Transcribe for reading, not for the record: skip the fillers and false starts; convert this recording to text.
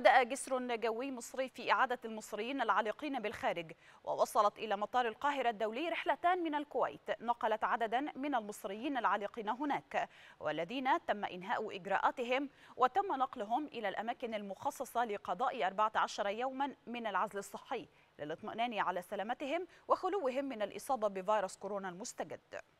بدأ جسر جوي مصري في إعادة المصريين العالقين بالخارج، ووصلت إلى مطار القاهرة الدولي رحلتان من الكويت نقلت عددا من المصريين العالقين هناك، والذين تم إنهاء إجراءاتهم وتم نقلهم إلى الأماكن المخصصة لقضاء 14 يوما من العزل الصحي للاطمئنان على سلامتهم وخلوهم من الإصابة بفيروس كورونا المستجد.